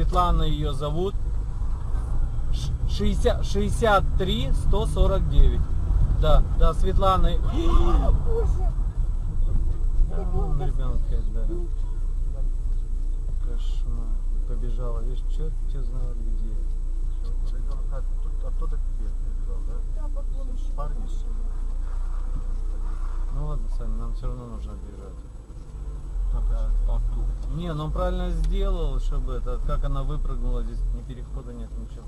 Светлана ее зовут, 63 149. Да, да, Светлана. Боже. Ребенка, да. Кошмар. Побежала, видишь, черт тебя знает где. А кто-то побежал, да? Да, потом парни. Ну ладно, Саня, нам все равно нужно бежать. Не, ну он правильно сделал, чтобы это, как она выпрыгнула, здесь ни перехода нет, ничего.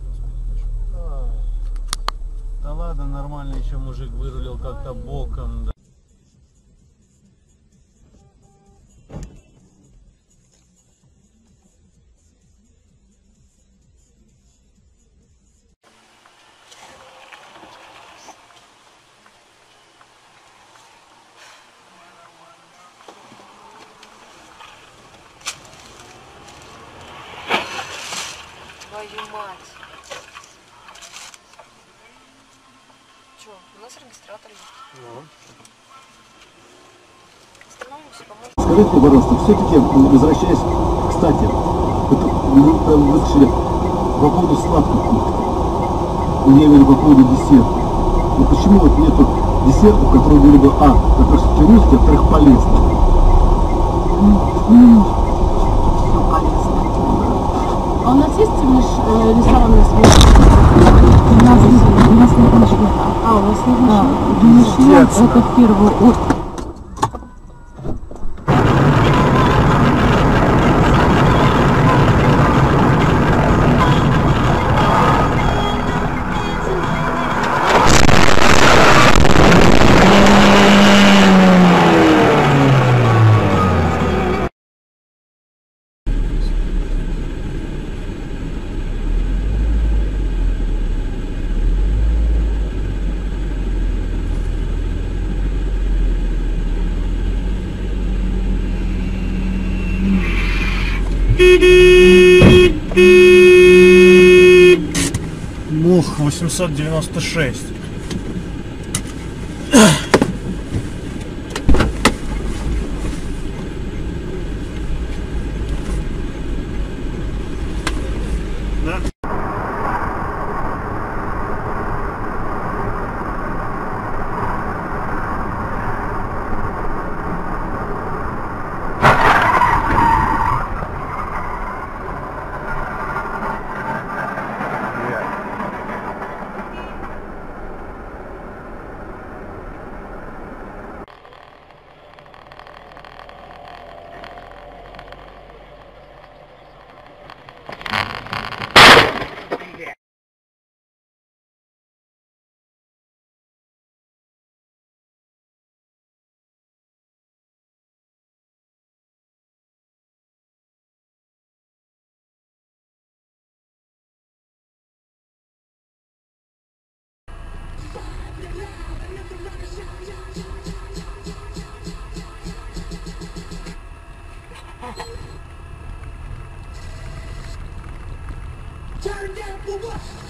Да ладно, нормально, еще мужик вырулил как-то боком. Да. Твою мать! Че, у нас регистратор есть? Ну. Остановимся, поможем. Скажите, пожалуйста, все-таки, возвращаясь, кстати, вы слышали по поводу сладких, я имею в виду по поводу десерта. Но почему вот нету десертов, которые были бы, как раз вкусные, во-вторых, полезны? А у нас есть ресторанные смешки? У нас не мышли. А, у нас не мышли. Мышли это в первую очередь. Мох 896. Turn down the water.